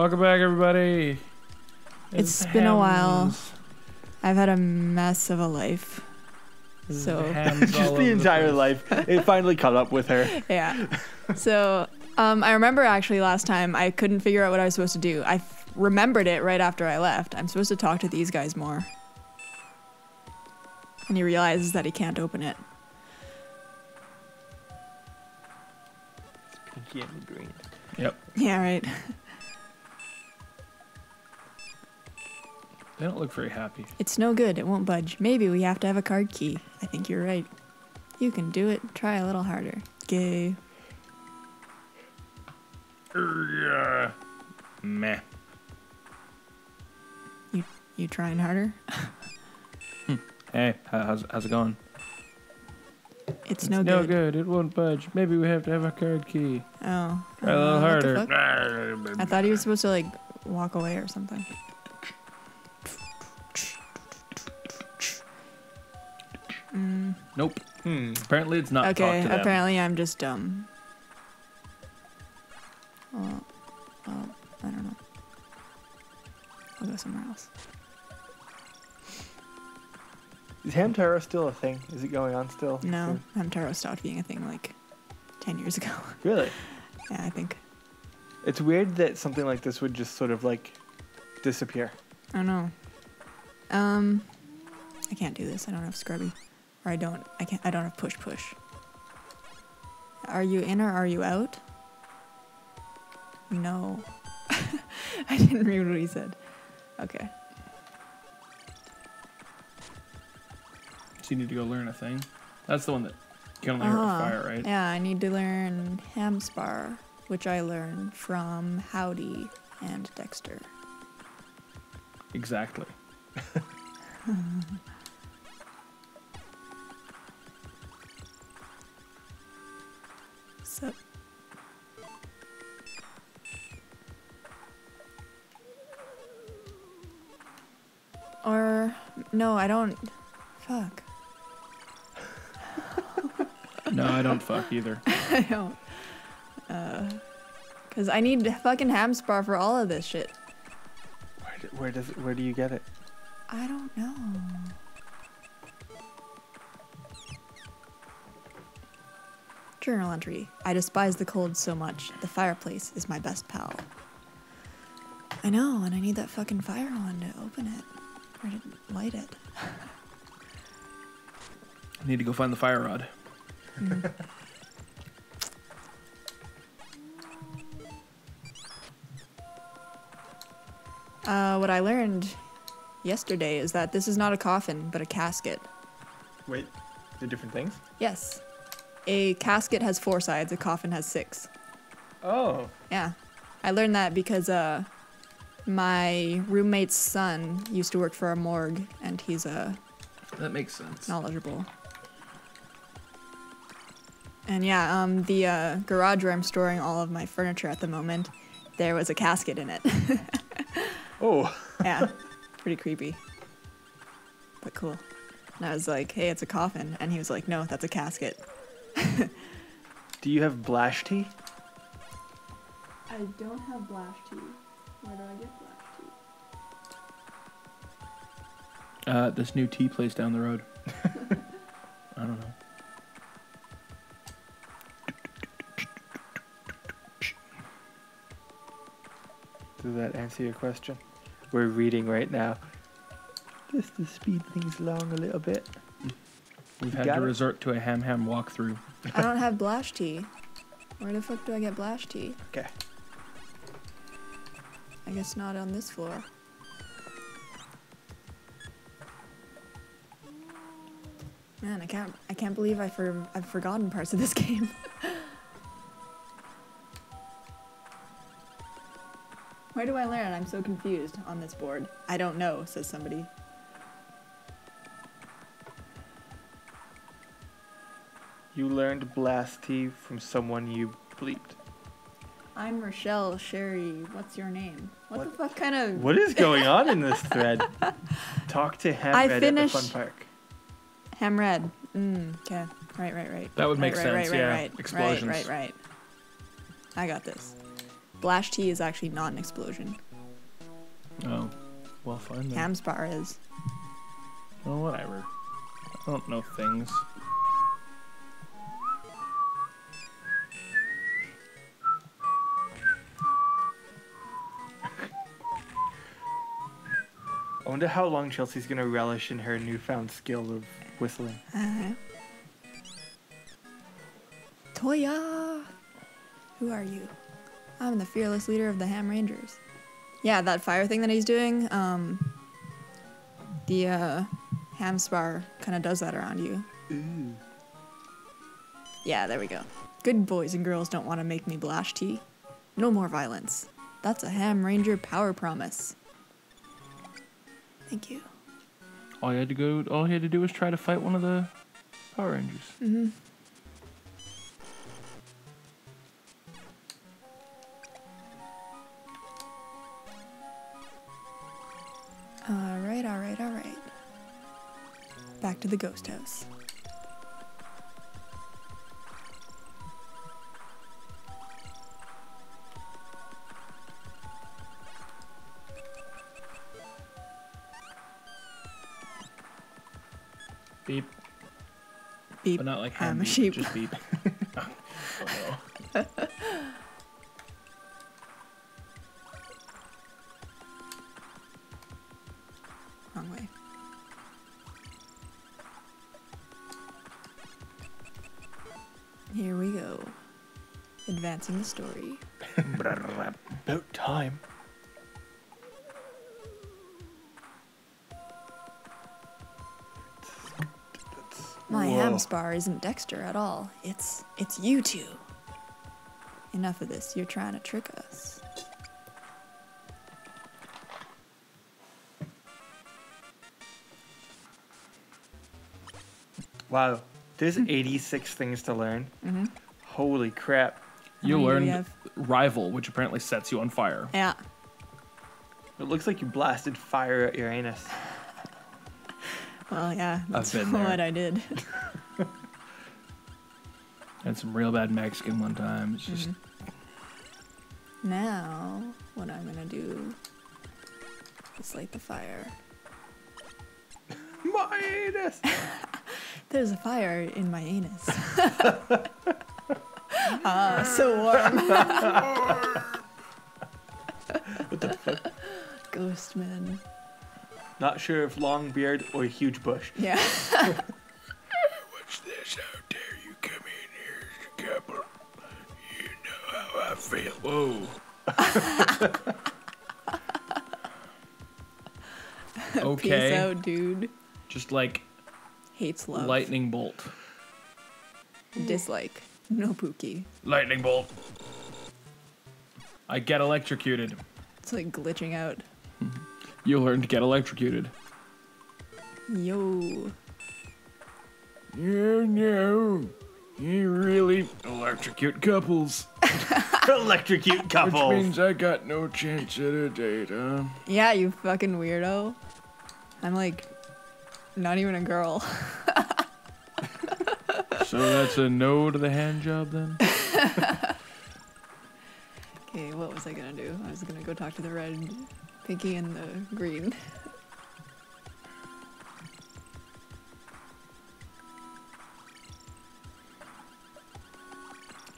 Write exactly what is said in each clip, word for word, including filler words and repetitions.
Welcome back, everybody. It's, it's been hams. a while. I've had a mess of a life. So just the entire the life. It finally caught up with her. Yeah. So um, I remember actually last time I couldn't figure out what I was supposed to do. I f remembered it right after I left. I'm supposed to talk to these guys more. And he realizes that he can't open it. It's pinky and green. Yep. Yeah, right. They don't look very happy. It's no good. It won't budge. Maybe we have to have a card key. I think you're right. You can do it. Try a little harder. Gay. Uh, meh. You you trying harder? Hey, how's how's it going? It's, it's no, no good. No good. It won't budge. Maybe we have to have a card key. Oh. Try a little uh, harder. I thought he was supposed to like walk away or something. Mm. Nope. Hmm. Apparently it's not. Okay. Talk to apparently them. I'm just dumb. Well, well, I don't know. I'll go somewhere else. Is Hamtaro still a thing? Is it going on still? No, or? Hamtaro stopped being a thing like ten years ago. Really? Yeah, I think. It's weird that something like this would just sort of like disappear. I know. Um, I can't do this. I don't have Scrubby. Or I don't, I can't, I don't have push push. Are you in or are you out? No. I didn't read what he said. Okay. So you need to go learn a thing? That's the one that you only uh, hurt with fire, right? Yeah, I need to learn Hamspar, which I learned from Howdy and Dexter. Exactly. So, or no, I don't fuck. No, I don't fuck either. I don't. Uh, cause I need fucking Hamspar for all of this shit. Where do, where does where do you get it? I don't know. Journal entry. I despise the cold so much. The fireplace is my best pal. I know, and I need that fucking fire one to open it. Or to light it. I need to go find the fire rod. Mm. uh, what I learned yesterday is that this is not a coffin, but a casket. Wait, they're different things? Yes. A casket has four sides, a coffin has six. Oh. Yeah. I learned that because uh, my roommate's son used to work for a morgue, and he's uh, that makes sense. Knowledgeable. And yeah, um, the uh, garage where I'm storing all of my furniture at the moment, there was a casket in it. Oh. Yeah. Pretty creepy. But cool. And I was like, hey, it's a coffin. And he was like, no, that's a casket. Do you have Blast Tea? I don't have Blast Tea. Where do I get Blast Tea? Uh, this new tea place down the road. I don't know. Does that answer your question? We're reading right now. Just to speed things along a little bit. We've had to resort to a ham ham walkthrough. I don't have Blast Tea. Where the fuck do I get Blast Tea? Okay. I guess not on this floor. Man, I can't. I can't believe I for I've forgotten parts of this game. Where do I learn? I'm so confused on this board. I don't know, says somebody. You learned Blast Tea from someone you bleeped. I'm Rochelle Sherry. What's your name? What, what the fuck kind of... What is going on in this thread? Talk to Hamred at the fun park. Hamred. Mm, okay. Right, right, right. That would right, make right, sense, right, right, yeah. Right, right, Explosions. Right, right, right. I got this. Blast Tea is actually not an explosion. Oh, well, fine then. Hamspar is. Oh, whatever. I don't know things. I wonder how long Chelsea's gonna relish in her newfound skill of whistling. Uh-huh. Toya! Who are you? I'm the fearless leader of the Ham Rangers. Yeah, that fire thing that he's doing, um, the uh, Hamspar kind of does that around you. Ooh. Yeah, there we go. Good boys and girls don't want to make me Blast Tea. No more violence. That's a Ham Ranger power promise. Thank you. All you had to go. All he had to do was try to fight one of the Power Rangers. Mm-hmm. All right, all right, all right. Back to the ghost house. Beep. Beep. But not like ham, ham sheep. Just beep. Oh. Wrong way. Here we go. Advancing the story. About time. My Hamspar isn't Dexter at all. It's it's you two. Enough of this. You're trying to trick us. Wow, there's eighty-six things to learn. Mm-hmm. Holy crap! You learned rival, which apparently sets you on fire. Yeah. It looks like you blasted fire at your anus. Well, yeah, that's I've been what there. I did. Had some real bad Mexican one time. It's just... Mm-hmm. Now, what I'm gonna do is light the fire. My anus! There's a fire in my anus. Ah, so warm. What the fuck? Ghost man. Not sure if long beard or huge bush. Yeah. What's this? How dare you come in here, couple? You know how I feel. Whoa. Okay. Peace out, dude. Just like. Hates love. Lightning bolt. Dislike. No Pookie. Lightning bolt. I get electrocuted. It's like glitching out. You learn to get electrocuted. Yo. You know, you really electrocute couples. Electrocute couples. Which means I got no chance at a date, huh? Yeah, you fucking weirdo. I'm like, not even a girl. So that's a no to the hand job then? Okay, what was I gonna do? I was gonna go talk to the red... Pinky and the green.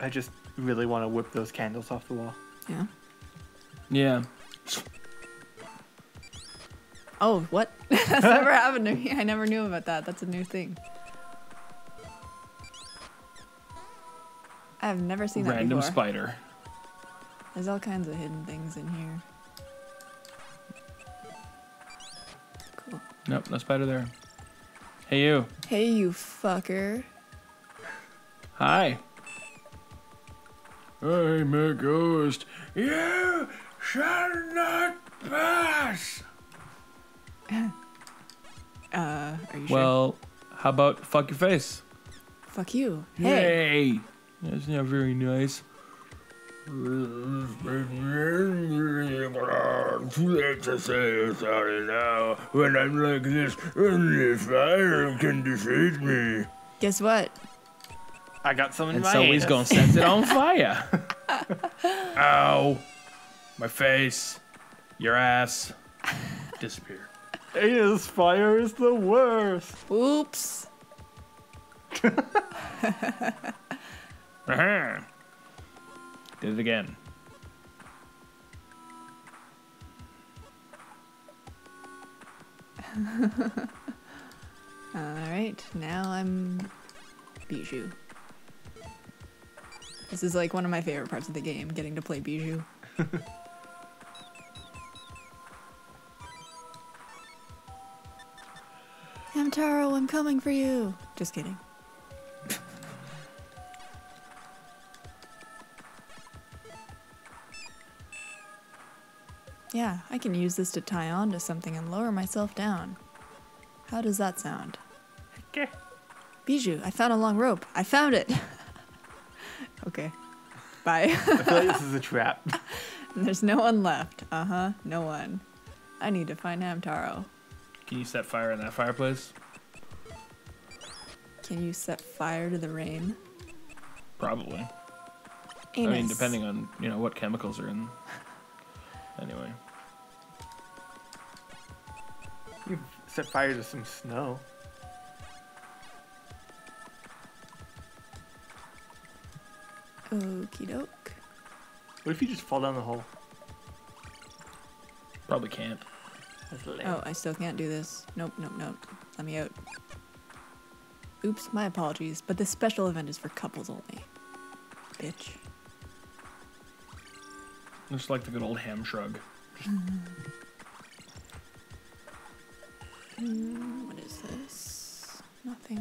I just really want to whip those candles off the wall. Yeah. Yeah. Oh, what? That's never happened to me. I never knew about that. That's a new thing. I've never seen that Random before. Random spider. There's all kinds of hidden things in here. Nope, no spider there. Hey, you. Hey, you fucker. Hi. I'm a ghost. You shall not pass. uh, are you sure? Well, how about fuck your face? Fuck you. Hey. Hey. That's not very nice. Too late to say sorry now. When I'm like this, only fire can defeat me. Guess what? I got something in my anus. And so he's gonna set it on fire. Ow. my face, your ass, disappear. Anus fire is the worst. Oops. Uh-huh. Did it again. Alright, now I'm Bijou. This is like one of my favorite parts of the game, getting to play Bijou. Hamtaro, I'm coming for you! Just kidding. Yeah, I can use this to tie on to something and lower myself down. How does that sound? Okay. Bijou, I found a long rope. I found it! Okay. Bye. I feel like this is a trap. There's no one left. Uh-huh. No one. I need to find Hamtaro. Can you set fire in that fireplace? Can you set fire to the rain? Probably. Anus. I mean, depending on, you know, what chemicals are in. Anyway. You set fire to some snow. Okie doke. What if you just fall down the hole? Probably can't. Oh, I still can't do this. Nope, nope, nope. Let me out. Oops, my apologies, but this special event is for couples only. Bitch. Just like the good old ham shrug. Mm, what is this? Nothing.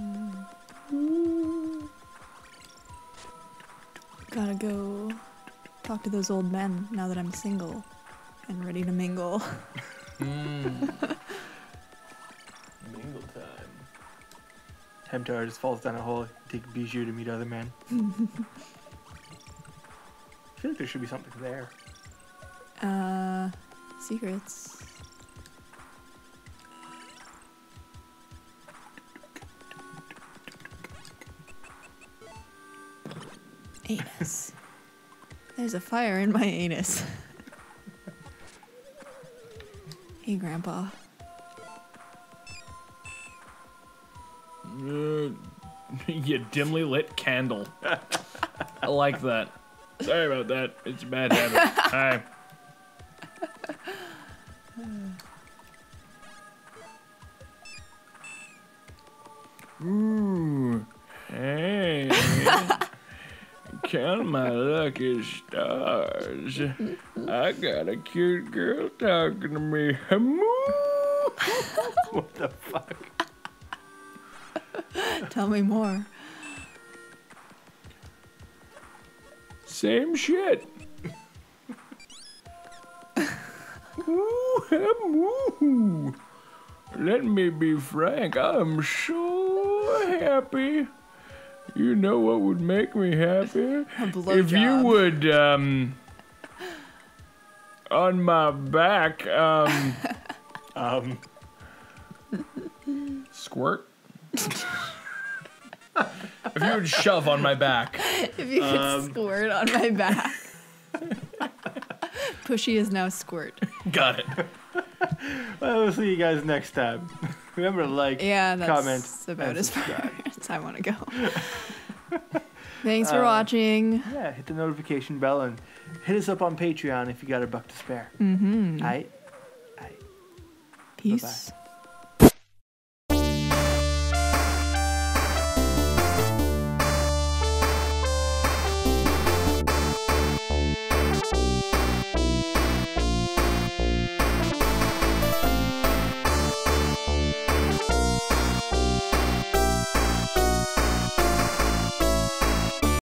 Ooh. Gotta go talk to those old men now that I'm single and ready to mingle. Mm. Mingle time. Hamtaro just falls down a hole, take Bijou to meet other men. I feel like there should be something there. Uh, secrets. Anus. There's a fire in my anus. Hey, Grandpa. Uh, you dimly lit candle. I like that. Sorry about that. It's a bad habit. Hi. Ooh, hey! Count my lucky stars. I got a cute girl talking to me. What the fuck? Tell me more. Same shit. Ooh, woo. Let me be frank, I'm so happy. You know what would make me happy? If job. You would, um, on my back, um, um, squirt. If you would shove on my back. If you could um, squirt on my back. Pushy is now squirt. Got it. Well, we'll see you guys next time. Remember to like, yeah, that's comment, about as far as I want to go. Thanks for uh, watching. Yeah, hit the notification bell and hit us up on Patreon if you got a buck to spare. Mm-hmm. All right. All right. Peace. Bye-bye.